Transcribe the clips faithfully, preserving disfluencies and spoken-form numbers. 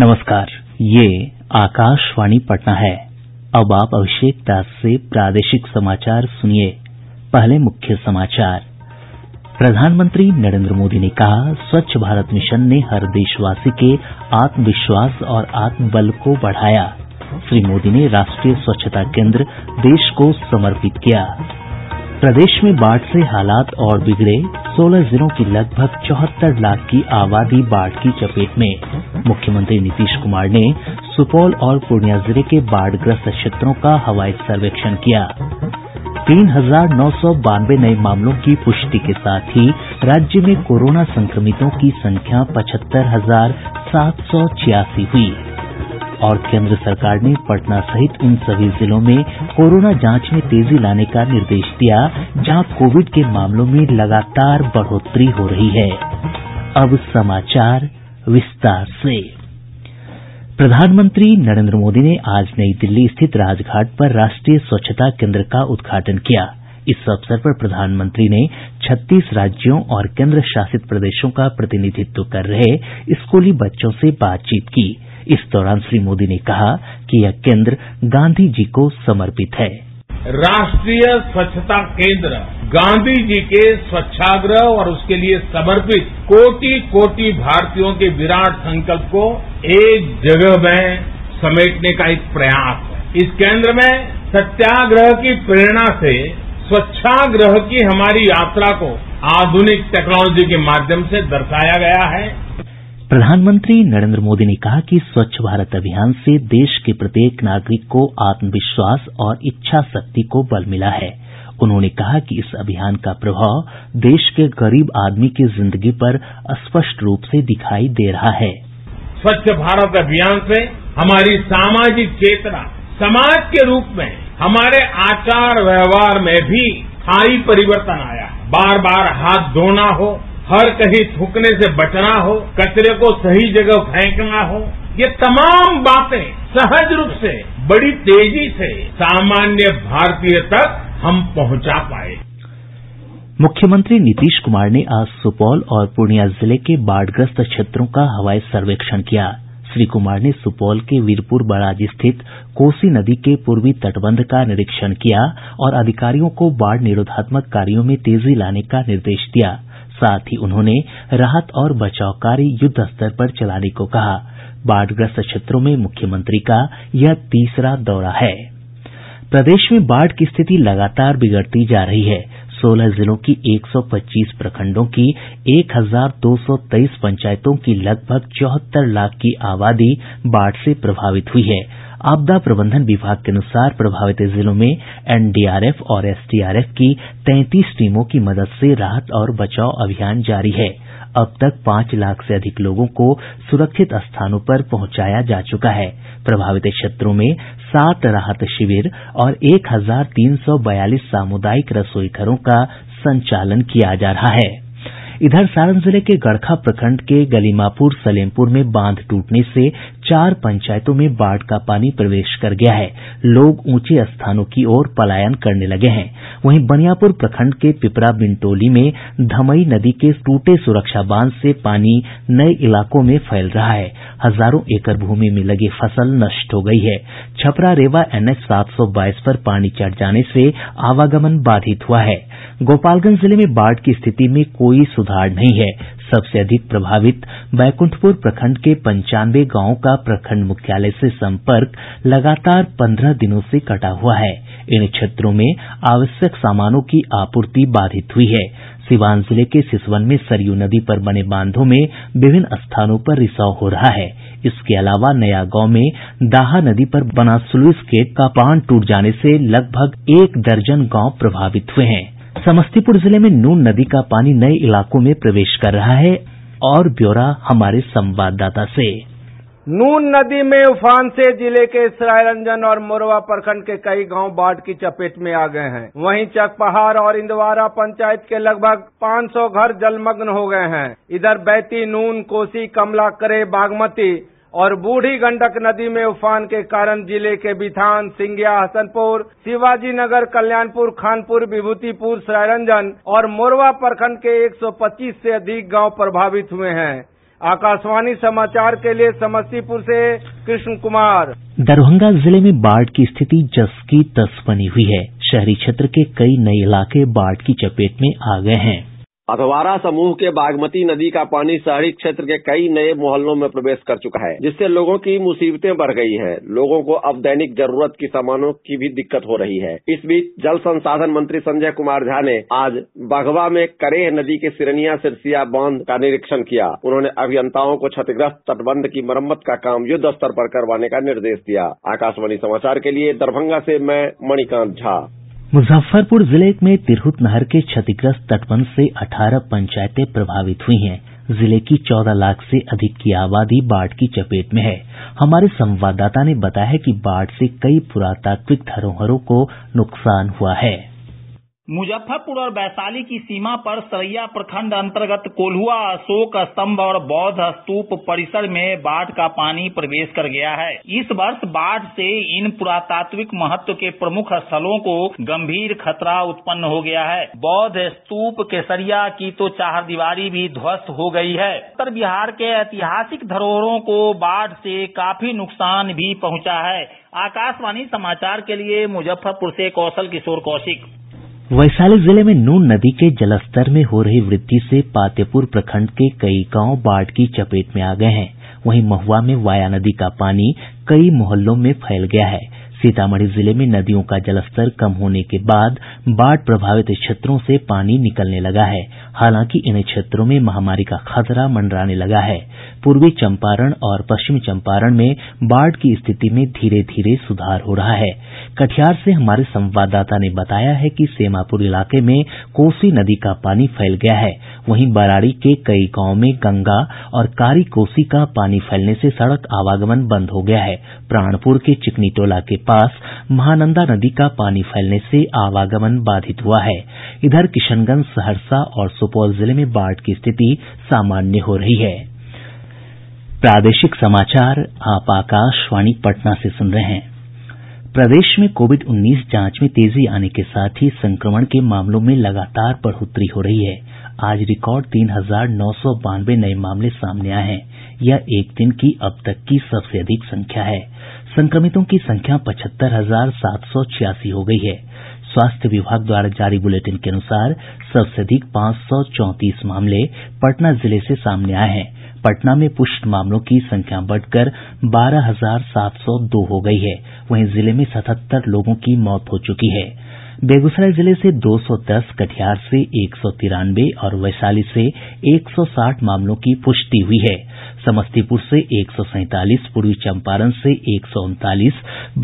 नमस्कार, ये आकाशवाणी पटना है। अब आप अभिषेक दास से प्रादेशिक समाचार सुनिए। पहले मुख्य समाचार। प्रधानमंत्री नरेंद्र मोदी ने कहा, स्वच्छ भारत मिशन ने हर देशवासी के आत्मविश्वास और आत्मबल को बढ़ाया। श्री मोदी ने राष्ट्रीय स्वच्छता केंद्र देश को समर्पित किया। प्रदेश में बाढ़ से हालात और बिगड़े। सोलह जिलों की लगभग चौहत्तर लाख की आबादी बाढ़ की चपेट में। मुख्यमंत्री नीतीश कुमार ने सुपौल और पूर्णिया जिले के बाढ़ग्रस्त क्षेत्रों का हवाई सर्वेक्षण किया। तीन हजार नौ सौ बानवे नये मामलों की पुष्टि के साथ ही राज्य में कोरोना संक्रमितों की संख्या पचहत्तर हजार सात सौ छियासी हुई। और केंद्र सरकार ने पटना सहित उन सभी जिलों में कोरोना जांच में तेजी लाने का निर्देश दिया जहां कोविड के मामलों में लगातार बढ़ोतरी हो रही है। अब समाचार विस्तार से। प्रधानमंत्री नरेंद्र मोदी ने आज नई दिल्ली स्थित राजघाट पर राष्ट्रीय स्वच्छता केंद्र का उद्घाटन किया। इस अवसर पर प्रधानमंत्री ने छत्तीस राज्यों और केंद्र शासित प्रदेशों का प्रतिनिधित्व कर रहे स्कूली बच्चों से बातचीत की। इस दौरान श्री मोदी ने कहा कि यह केंद्र गांधी जी को समर्पित है। राष्ट्रीय स्वच्छता केंद्र गांधी जी के स्वच्छाग्रह और उसके लिए समर्पित कोटि कोटि भारतीयों के विराट संकल्प को एक जगह में समेटने का एक प्रयास है। इस केंद्र में सत्याग्रह की प्रेरणा से स्वच्छाग्रह की हमारी यात्रा को आधुनिक टेक्नोलॉजी के माध्यम से दर्शाया गया है। प्रधानमंत्री नरेंद्र मोदी ने कहा कि स्वच्छ भारत अभियान से देश के प्रत्येक नागरिक को आत्मविश्वास और इच्छा शक्ति को बल मिला है। उन्होंने कहा कि इस अभियान का प्रभाव देश के गरीब आदमी की जिंदगी पर स्पष्ट रूप से दिखाई दे रहा है। स्वच्छ भारत अभियान से हमारी सामाजिक चेतना, समाज के रूप में हमारे आचार व्यवहार में भी स्थायी परिवर्तन आया। बार बार हाथ धोना हो, हर कहीं थूकने से बचना हो, कचरे को सही जगह फेंकना हो, ये तमाम बातें सहज रूप से बड़ी तेजी से सामान्य भारतीय तक हम पहुंचा पाए। मुख्यमंत्री नीतीश कुमार ने आज सुपौल और पूर्णिया जिले के बाढ़ग्रस्त क्षेत्रों का हवाई सर्वेक्षण किया। श्री कुमार ने सुपौल के वीरपुर बराज स्थित कोसी नदी के पूर्वी तटबंध का निरीक्षण किया और अधिकारियों को बाढ़ निरोधात्मक कार्यों में तेजी लाने का निर्देश दिया। साथ ही उन्होंने राहत और बचाव कार्य युद्ध स्तर पर चलाने को कहा। बाढ़ग्रस्त क्षेत्रों में मुख्यमंत्री का यह तीसरा दौरा है। प्रदेश में बाढ़ की स्थिति लगातार बिगड़ती जा रही है। सोलह जिलों की एक सौ पच्चीस प्रखंडों की एक हजार दो सौ तेईस पंचायतों की लगभग चौहत्तर लाख की आबादी बाढ़ से प्रभावित हुई है। आपदा प्रबंधन विभाग के अनुसार प्रभावित जिलों में एनडीआरएफ और एसडीआरएफ की तैंतीस टीमों की मदद से राहत और बचाव अभियान जारी है। अब तक पांच लाख से अधिक लोगों को सुरक्षित स्थानों पर पहुंचाया जा चुका है। प्रभावित क्षेत्रों में सात राहत शिविर और एक हजार तीन सौ बयालीस सामुदायिक रसोई घरों का संचालन किया जा रहा है। इधर सारण जिले के गड़खा प्रखंड के गलीमापुर सलेमपुर में बांध टूटने से चार पंचायतों में बाढ़ का पानी प्रवेश कर गया है। लोग ऊंचे स्थानों की ओर पलायन करने लगे हैं। वहीं बनियापुर प्रखंड के पिपरा बिनटोली में धमई नदी के टूटे सुरक्षा बांध से पानी नए इलाकों में फैल रहा है। हजारों एकड़ भूमि में लगी फसल नष्ट हो गई है। छपरा रेवा एनएच सात सौ बाईस पर पानी चढ़ जाने से आवागमन बाधित हुआ है। गोपालगंज जिले में बाढ़ की स्थिति में कोई सुधार नहीं है। सबसे अधिक प्रभावित बैकुंठपुर प्रखंड के पंचानवे गांवों का प्रखंड मुख्यालय से संपर्क लगातार पंद्रह दिनों से कटा हुआ है। इन क्षेत्रों में आवश्यक सामानों की आपूर्ति बाधित हुई है। सीवान जिले के सिसवन में सरयू नदी पर बने बांधों में विभिन्न स्थानों पर रिसाव हो रहा है। इसके अलावा नया गांव में दाहा नदी पर बना स्लुइस गेट का बांध टूट जाने से लगभग एक दर्जन गांव प्रभावित हुए हैं। समस्तीपुर जिले में नून नदी का पानी नए इलाकों में प्रवेश कर रहा है। और ब्यौरा हमारे संवाददाता से। नून नदी में उफान से जिले के सरायरंजन और मोरवा प्रखंड के कई गांव बाढ़ की चपेट में आ गए हैं। वहीं चकपहाड़ और इंदवारा पंचायत के लगभग पाँच सौ घर जलमग्न हो गए हैं। इधर बैती, नून, कोसी, कमला, करे, बागमती और बूढ़ी गंडक नदी में उफान के कारण जिले के बिथान, सिंघिया, हसनपुर, शिवाजी नगर, कल्याणपुर, खानपुर, विभूतिपुर, सरायरंजन और मोरवा प्रखंड के एक सौ पच्चीस से अधिक गांव प्रभावित हुए हैं। आकाशवाणी समाचार के लिए समस्तीपुर से कृष्ण कुमार। दरभंगा जिले में बाढ़ की स्थिति जस की तस बनी हुई है। शहरी क्षेत्र के कई नए इलाके बाढ़ की चपेट में आ गए हैं। अधवारा समूह के बागमती नदी का पानी शहरी क्षेत्र के कई नए मोहल्लों में प्रवेश कर चुका है, जिससे लोगों की मुसीबतें बढ़ गई हैं। लोगों को अब दैनिक जरूरत की सामानों की भी दिक्कत हो रही है। इस बीच जल संसाधन मंत्री संजय कुमार झा ने आज बघवा में करेह नदी के सिरनिया सिरसिया बांध का निरीक्षण किया। उन्होंने अभियंताओं को क्षतिग्रस्त तटबंध की मरम्मत का काम युद्ध स्तर पर करवाने का निर्देश दिया। आकाशवाणी समाचार के लिए दरभंगा से मैं मणिकांत झा। मुजफ्फरपुर जिले में तिरहुत नहर के क्षतिग्रस्त तटबंध से अठारह पंचायतें प्रभावित हुई हैं। जिले की चौदह लाख से अधिक की आबादी बाढ़ की चपेट में है। हमारे संवाददाता ने बताया है कि बाढ़ से कई पुरातात्विक धरोहरों को नुकसान हुआ है। मुजफ्फरपुर और वैशाली की सीमा पर सरैया प्रखंड अंतर्गत कोल्हुआ अशोक स्तंभ और बौद्ध स्तूप परिसर में बाढ़ का पानी प्रवेश कर गया है। इस वर्ष बाढ़ से इन पुरातात्विक महत्व के प्रमुख स्थलों को गंभीर खतरा उत्पन्न हो गया है। बौद्ध स्तूप केसरिया की तो चारदीवारी भी ध्वस्त हो गई है। उत्तर बिहार के ऐतिहासिक धरोहरों को बाढ़ से काफी नुकसान भी पहुँचा है। आकाशवाणी समाचार के लिए मुजफ्फरपुर से कौशल किशोर कौशिक। वैशाली जिले में नून नदी के जलस्तर में हो रही वृद्धि से पातेपुर प्रखंड के कई गांव बाढ़ की चपेट में आ गए हैं। वहीं महुआ में वाया नदी का पानी कई मोहल्लों में फैल गया है। सीतामढ़ी जिले में नदियों का जलस्तर कम होने के बाद बाढ़ प्रभावित क्षेत्रों से पानी निकलने लगा है। हालांकि इन क्षेत्रों में महामारी का खतरा मंडराने लगा है। पूर्वी चंपारण और पश्चिमी चंपारण में बाढ़ की स्थिति में धीरे धीरे सुधार हो रहा है। कटिहार से हमारे संवाददाता ने बताया है कि सेमापुर इलाके में कोसी नदी का पानी फैल गया है। वहीं बरारी के कई गांव में गंगा और कारी कोसी का पानी फैलने से सड़क आवागमन बंद हो गया है। प्राणपुर के चिकनी टोला के पास महानंदा नदी का पानी फैलने से आवागमन बाधित हुआ है। इधर किशनगंज, सहरसा और सुपौल जिले में बाढ़ की स्थिति सामान्य हो रही है। प्रादेशिक समाचार आप आकाशवाणी पटना से सुन रहे हैं। प्रदेश में कोविड उन्नीस जांच में तेजी आने के साथ ही संक्रमण के मामलों में लगातार बढ़ोतरी हो रही है। आज रिकॉर्ड तीन हजार नौ सौ बानवे नये मामले सामने आए हैं। यह एक दिन की अब तक की सबसे अधिक संख्या है। संक्रमितों की संख्या पचहत्तर हजार सात सौ छियासी हो गई है। स्वास्थ्य विभाग द्वारा जारी बुलेटिन के अनुसार सबसे अधिक पांच सौ चौंतीस मामले पटना जिले से सामने आए हैं। पटना में पुष्ट मामलों की संख्या बढ़कर बारह हजार सात सौ दो हो गई है। वहीं जिले में सतहत्तर लोगों की मौत हो चुकी है। बेगूसराय जिले से दो सौ दस, कटिहार से एक सौ तिरानवे और वैशाली से एक सौ साठ मामलों की पुष्टि हुई है। समस्तीपुर से एक सौ सैंतालीस, पूर्वी चंपारण से एक सौ उनतालीस,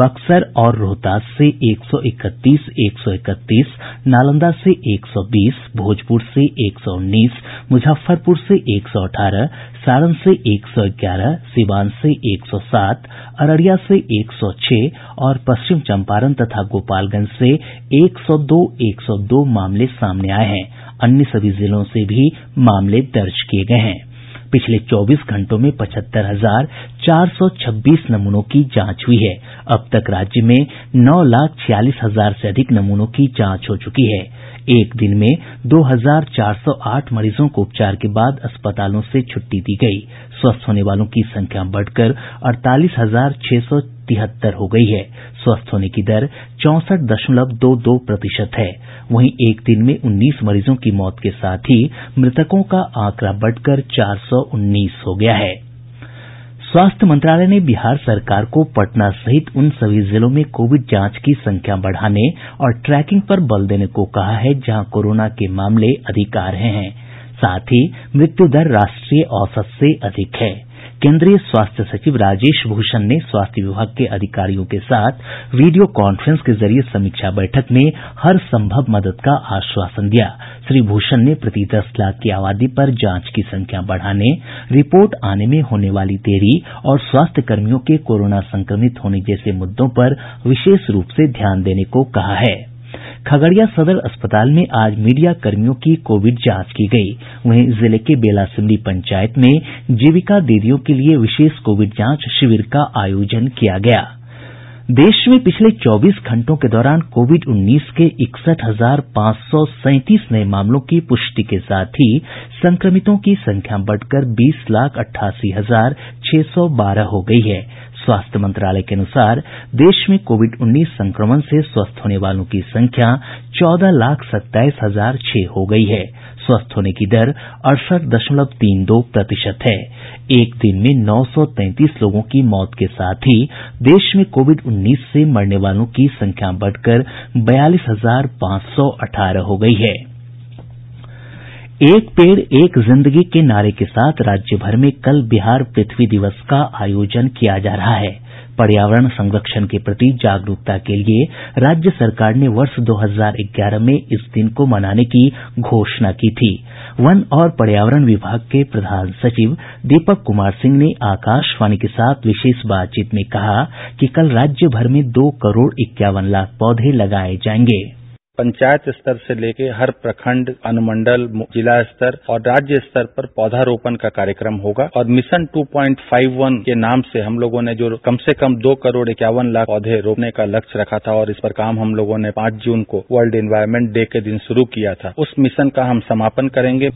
बक्सर और रोहतास से एक सौ इकतीस, एक सौ इकतीस, नालंदा से एक सौ बीस, भोजपुर से एक सौ उन्नीस, मुजफ्फरपुर से एक सौ अठारह, सारण से एक सौ ग्यारह, सीवान से एक सौ सात, अररिया से एक सौ छह और पश्चिम चंपारण तथा गोपालगंज से एक सौ दो, एक सौ दो मामले सामने आए हैं। अन्य सभी जिलों से भी मामले दर्ज किए गए हैं। पिछले चौबीस घंटों में पचहत्तर हजार चार सौ छब्बीस नमूनों की जांच हुई है। अब तक राज्य में नौ लाख छियालीस हजार से अधिक नमूनों की जांच हो चुकी है। एक दिन में दो हजार चार सौ आठ मरीजों को उपचार के बाद अस्पतालों से छुट्टी दी गई। स्वस्थ होने वालों की संख्या बढ़कर अड़तालीस हजार छह सौ तिहत्तर हो गई है। स्वस्थ होने की दर चौंसठ दशमलव दो दो प्रतिशत है। वहीं एक दिन में उन्नीस मरीजों की मौत के साथ ही मृतकों का आंकड़ा बढ़कर चार सौ उन्नीस हो गया है। स्वास्थ्य मंत्रालय ने बिहार सरकार को पटना सहित उन सभी जिलों में कोविड जांच की संख्या बढ़ाने और ट्रैकिंग पर बल देने को कहा है जहां कोरोना के मामले अधिक आ रहे हैं। साथ ही मृत्यु दर राष्ट्रीय औसत से अधिक है। केंद्रीय स्वास्थ्य सचिव राजेश भूषण ने स्वास्थ्य विभाग के अधिकारियों के साथ वीडियो कॉन्फ्रेंस के जरिए समीक्षा बैठक में हर संभव मदद का आश्वासन दिया। श्री भूषण ने प्रति दस लाख की आबादी पर जांच की संख्या बढ़ाने, रिपोर्ट आने में होने वाली देरी और स्वास्थ्य कर्मियों के कोरोना संक्रमित होने जैसे मुद्दों पर विशेष रूप से ध्यान देने को कहा है। खगड़िया सदर अस्पताल में आज मीडिया कर्मियों की कोविड जांच की गई। वहीं जिले के बेलासिमली पंचायत में जीविका दीदियों के लिए विशेष कोविड जांच शिविर का आयोजन किया गया। देश में पिछले चौबीस घंटों के दौरान कोविड उन्नीस के इकसठ हजार पांच सौ सैंतीस नये मामलों की पुष्टि के साथ ही संक्रमितों की संख्या बढ़कर बीस लाख अट्ठासी हजार छह सौ बारह हो गई है। स्वास्थ्य मंत्रालय के अनुसार देश में कोविड उन्नीस संक्रमण से स्वस्थ होने वालों की संख्या चौदह लाख सत्ताईस हजार छह हो गई है। स्वस्थ होने की दर अड़सठ दशमलव तीन दो प्रतिशत है। एक दिन में नौ सौ तैंतीस लोगों की मौत के साथ ही देश में कोविड उन्नीस से मरने वालों की संख्या बढ़कर बयालीस हजार पांच सौ अठारह हो गई है। एक पेड़ एक जिंदगी के नारे के साथ राज्य भर में कल बिहार पृथ्वी दिवस का आयोजन किया जा रहा है। पर्यावरण संरक्षण के प्रति जागरूकता के लिए राज्य सरकार ने वर्ष दो हजार ग्यारह में इस दिन को मनाने की घोषणा की थी। वन और पर्यावरण विभाग के प्रधान सचिव दीपक कुमार सिंह ने आकाशवाणी के साथ विशेष बातचीत में कहा कि कल राज्य भर में दो करोड़ इक्यावन लाख पौधे लगाए जाएंगे। पंचायत स्तर से लेके हर प्रखंड, अनुमंडल, जिला स्तर और राज्य स्तर पर पौधारोपण का कार्यक्रम होगा और मिशन दो पॉइंट पांच एक के नाम से हम लोगों ने जो कम से कम दो करोड़ इक्यावन लाख पौधे रोपने का लक्ष्य रखा था और इस पर काम हम लोगों ने पांच जून को वर्ल्ड एनवायरमेंट डे के दिन शुरू किया था, उस मिशन का हम समापन करेंगे।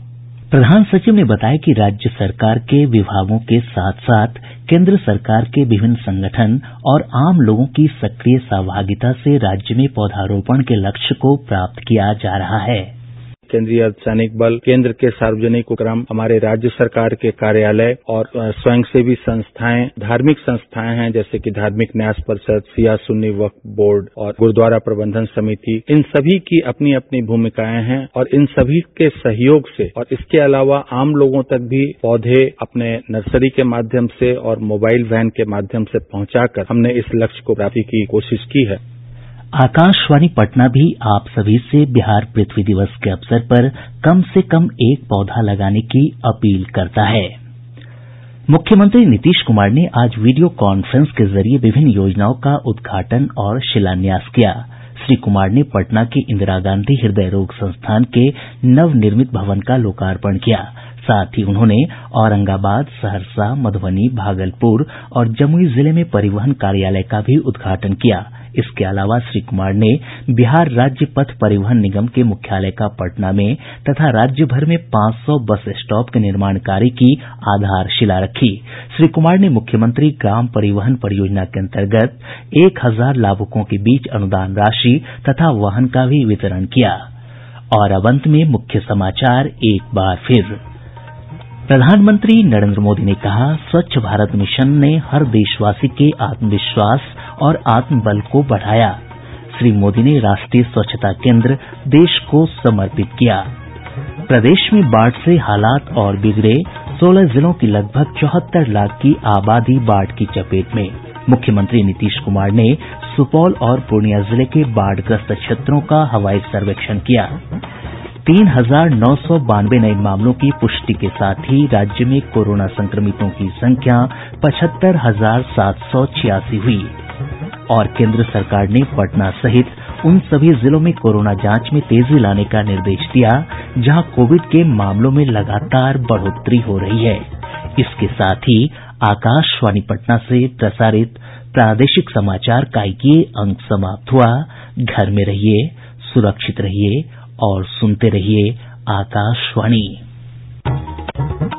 प्रधान सचिव ने बताया कि राज्य सरकार के विभागों के साथ साथ केंद्र सरकार के विभिन्न संगठन और आम लोगों की सक्रिय सहभागिता से राज्य में पौधारोपण के लक्ष्य को प्राप्त किया जा रहा है। केंद्रीय अर्धसैनिक बल, केंद्र के सार्वजनिक उपक्रम, हमारे राज्य सरकार के कार्यालय और स्वयंसेवी संस्थाएं, धार्मिक संस्थाएं हैं जैसे कि धार्मिक न्यास परिषद, सिया सुन्नी वक्फ बोर्ड और गुरुद्वारा प्रबंधन समिति, इन सभी की अपनी अपनी भूमिकाएं हैं और इन सभी के सहयोग से और इसके अलावा आम लोगों तक भी पौधे अपने नर्सरी के माध्यम से और मोबाइल वैन के माध्यम से पहुंचाकर हमने इस लक्ष्य को प्राप्ति की कोशिश की है। आकाशवाणी पटना भी आप सभी से बिहार पृथ्वी दिवस के अवसर पर कम से कम एक पौधा लगाने की अपील करता है। मुख्यमंत्री नीतीश कुमार ने आज वीडियो कॉन्फ्रेंस के जरिए विभिन्न योजनाओं का उद्घाटन और शिलान्यास किया। श्री कुमार ने पटना के इंदिरा गांधी हृदय रोग संस्थान के नवनिर्मित भवन का लोकार्पण किया। साथ ही उन्होंने औरंगाबाद, सहरसा, मधुबनी, भागलपुर और जमुई जिले में परिवहन कार्यालय का भी उद्घाटन किया। इसके अलावा श्री कुमार ने बिहार राज्य पथ परिवहन निगम के मुख्यालय का पटना में तथा राज्य भर में पांच सौ बस स्टॉप के निर्माण कार्य की आधारशिला रखी। श्री कुमार ने मुख्यमंत्री ग्राम परिवहन परियोजना के अंतर्गत एक हजार लाभुकों के बीच अनुदान राशि तथा वाहन का भी वितरण किया। और अब अंत में मुख्य समाचार एक बार फिर। प्रधानमंत्री नरेंद्र मोदी ने कहा, स्वच्छ भारत मिशन ने हर देशवासी के आत्मविश्वास और आत्मबल को बढ़ाया। श्री मोदी ने राष्ट्रीय स्वच्छता केंद्र देश को समर्पित किया। प्रदेश में बाढ़ से हालात और बिगड़े, सोलह जिलों की लगभग चौहत्तर लाख की आबादी बाढ़ की चपेट में। मुख्यमंत्री नीतीश कुमार ने सुपौल और पूर्णिया जिले के बाढ़ग्रस्त क्षेत्रों का हवाई सर्वेक्षण किया। तीन हजार नौ सौ बानवे नये मामलों की पुष्टि के साथ ही राज्य में कोरोना संक्रमितों की संख्या पचहत्तर हजार सात सौ छियासी हुई। और केंद्र सरकार ने पटना सहित उन सभी जिलों में कोरोना जांच में तेजी लाने का निर्देश दिया जहां कोविड के मामलों में लगातार बढ़ोतरी हो रही है। इसके साथ ही आकाशवाणी पटना से प्रसारित प्रादेशिक समाचार का ये अंक समाप्त हुआ। घर में रहिए, सुरक्षित रहिए और सुनते रहिए आकाशवाणी।